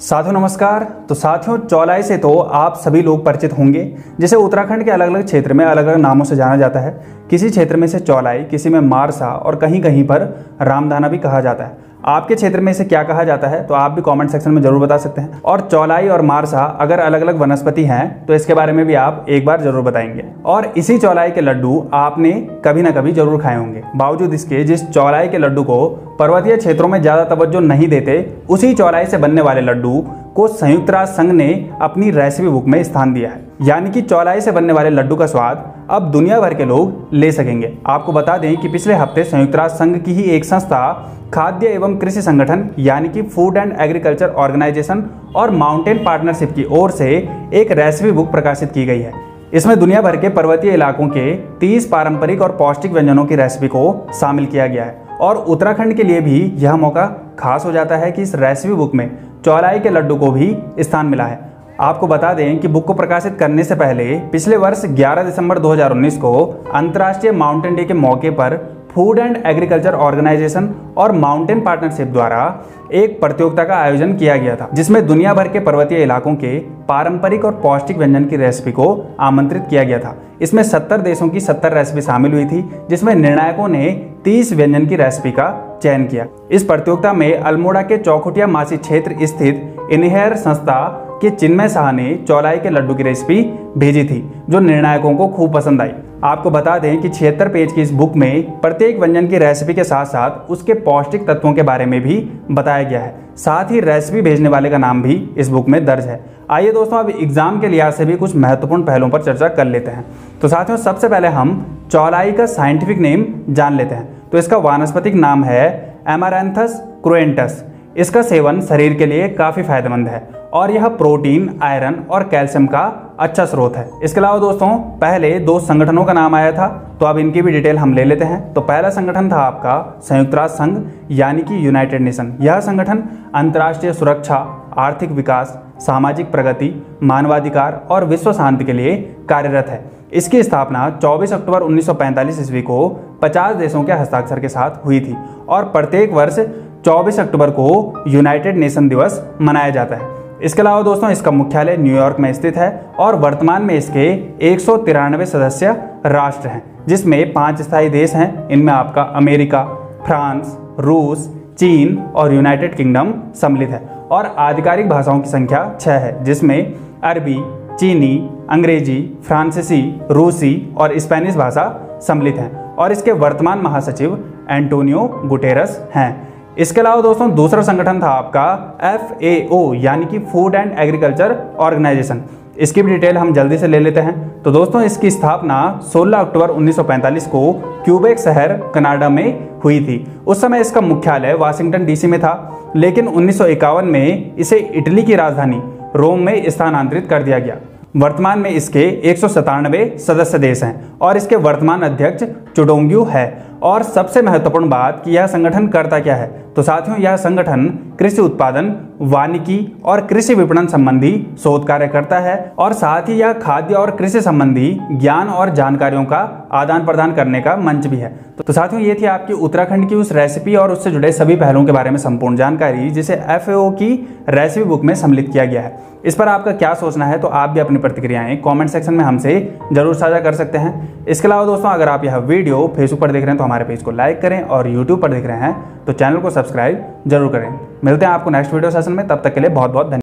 साथियों नमस्कार। तो साथियों चौलाई से तो आप सभी लोग परिचित होंगे, जिसे उत्तराखंड के अलग अलग क्षेत्र में अलग अलग नामों से जाना जाता है। किसी क्षेत्र में इसे चौलाई, किसी में मारसा और कहीं कहीं पर रामदाना भी कहा जाता है। आपके क्षेत्र में इसे क्या कहा जाता है तो आप भी कमेंट सेक्शन में जरूर बता सकते हैं। और चौलाई और मारसा अगर अलग अलग वनस्पति हैं तो इसके बारे में भी आप एक बार जरूर बताएंगे। और इसी चौलाई के लड्डू आपने कभी ना कभी जरूर खाए होंगे। बावजूद इसके जिस चौलाई के लड्डू को पर्वतीय क्षेत्रों में ज़्यादा तवज्जो नहीं देते, उसी चौलाई से बनने वाले लड्डू को संयुक्त राष्ट्र संघ ने अपनी रेसिपी बुक में स्थान दिया है। यानी कि चौलाई से बनने वाले लड्डू का स्वाद अब दुनिया भर के लोग ले सकेंगे। आपको बता दें कि पिछले हफ्ते संयुक्त राष्ट्र संघ की ही एक संस्था खाद्य एवं कृषि संगठन यानी कि फूड एंड एग्रीकल्चर ऑर्गेनाइजेशन और माउंटेन पार्टनरशिप की ओर से एक रेसिपी बुक प्रकाशित की गई है। इसमें दुनिया भर के पर्वतीय इलाकों के 30 पारंपरिक और पौष्टिक व्यंजनों की रेसिपी को शामिल किया गया है। और उत्तराखंड के लिए भी यह मौका खास हो जाता है कि इस रेसिपी बुक में चौलाई के लड्डू को भी स्थान मिला है। आपको बता दें कि बुक को प्रकाशित करने से पहले पिछले वर्ष 11 दिसंबर 2019 को अंतर्राष्ट्रीय माउंटेन डे के मौके पर फूड एंड एग्रीकल्चर ऑर्गेनाइजेशन और माउंटेन पार्टनरशिप द्वारा एक प्रतियोगिता का आयोजन किया गया था, जिसमें दुनिया भर के पर्वतीय इलाकों के पारंपरिक और पौष्टिक व्यंजन की रेसिपी को आमंत्रित किया गया था। इसमें 70 देशों की 70 रेसिपी शामिल हुई थी, जिसमें निर्णायकों ने 30 व्यंजन की रेसिपी का चयन किया। इस प्रतियोगिता में अल्मोड़ा के चौखुटिया मासी क्षेत्र स्थित इनहेर संस्था के चिन्मय शाह ने चौलाई के लड्डू की रेसिपी भेजी थी, जो निर्णायकों को खूब पसंद आई। आपको बता दें कि 76 पेज की इस बुक में प्रत्येक व्यंजन की रेसिपी के साथ साथ उसके पौष्टिक तत्वों के बारे में भी बताया गया है। साथ ही रेसिपी भेजने वाले का नाम भी इस बुक में दर्ज है। आइए दोस्तों, अब एग्जाम के लिहाज से भी कुछ महत्वपूर्ण पहलुओं पर चर्चा कर लेते हैं। तो साथियों सबसे पहले हम चौलाई का साइंटिफिक नेम जान लेते हैं। तो इसका वानस्पतिक नाम है अमरांथस क्रुएंटस। इसका सेवन शरीर के लिए काफ़ी फायदेमंद है और यह प्रोटीन, आयरन और कैल्शियम का अच्छा स्रोत है। इसके अलावा दोस्तों पहले दो संगठनों का नाम आया था, तो अब इनकी भी डिटेल हम ले लेते हैं। तो पहला संगठन था आपका संयुक्त राष्ट्र संघ यानी कि यूनाइटेड नेशन। यह संगठन अंतर्राष्ट्रीय सुरक्षा, आर्थिक विकास, सामाजिक प्रगति, मानवाधिकार और विश्व शांति के लिए कार्यरत है। इसकी स्थापना 24 अक्टूबर 1945 ईस्वी को 50 देशों के हस्ताक्षर के साथ हुई थी और प्रत्येक वर्ष 24 अक्टूबर को यूनाइटेड नेशन दिवस मनाया जाता है। इसके अलावा दोस्तों इसका मुख्यालय न्यूयॉर्क में स्थित है और वर्तमान में इसके 193 सदस्य राष्ट्र हैं, जिसमें 5 स्थायी देश हैं। इनमें आपका अमेरिका, फ्रांस, रूस, चीन और यूनाइटेड किंगडम सम्मिलित है। और आधिकारिक भाषाओं की संख्या 6 है, जिसमें अरबी, चीनी, अंग्रेजी, फ्रांसीसी, रूसी और स्पेनिश भाषा सम्मिलित हैं। और इसके वर्तमान महासचिव एंटोनियो गुटेरस हैं। इसके अलावा दोस्तों दूसरा संगठन था आपका FAO यानी कि फूड एंड एग्रीकल्चर ऑर्गेनाइजेशन। इसकी भी डिटेल हम जल्दी से ले लेते हैं। तो दोस्तों इसकी स्थापना 16 अक्टूबर 1945 को क्यूबेक शहर, कनाडा में हुई थी। उस समय इसका मुख्यालय वाशिंगटन DC में था, लेकिन 1951 में इसे इटली की राजधानी रोम में स्थानांतरित कर दिया गया। वर्तमान में इसके 197 सदस्य देश हैं और इसके वर्तमान अध्यक्ष चुडोंग्यो है। और सबसे महत्वपूर्ण बात कि यह संगठन करता क्या है, तो साथियों यह संगठन कृषि उत्पादन, वानिकी और कृषि विपणन संबंधी शोध कार्य करता है। और साथ ही यह खाद्य और कृषि संबंधी ज्ञान और जानकारियों का आदान प्रदान करने का मंच भी है। तो साथियों ये थी आपकी उत्तराखंड की उस रेसिपी और उससे जुड़े सभी पहलुओं के बारे में संपूर्ण जानकारी, जिसे FAO की रेसिपी बुक में सम्मिलित किया गया है। इस पर आपका क्या सोचना है तो आप भी अपनी प्रतिक्रियाएं कमेंट सेक्शन में हमसे जरूर साझा कर सकते हैं। इसके अलावा दोस्तों अगर आप यह वीडियो फेसबुक पर देख रहे हैं तो हमारे पेज को लाइक करें और यूट्यूब पर देख रहे हैं तो चैनल को सब्सक्राइब जरूर करें। मिलते हैं आपको नेक्स्ट वीडियो सेशन में, तब तक के लिए बहुत बहुत धन्यवाद।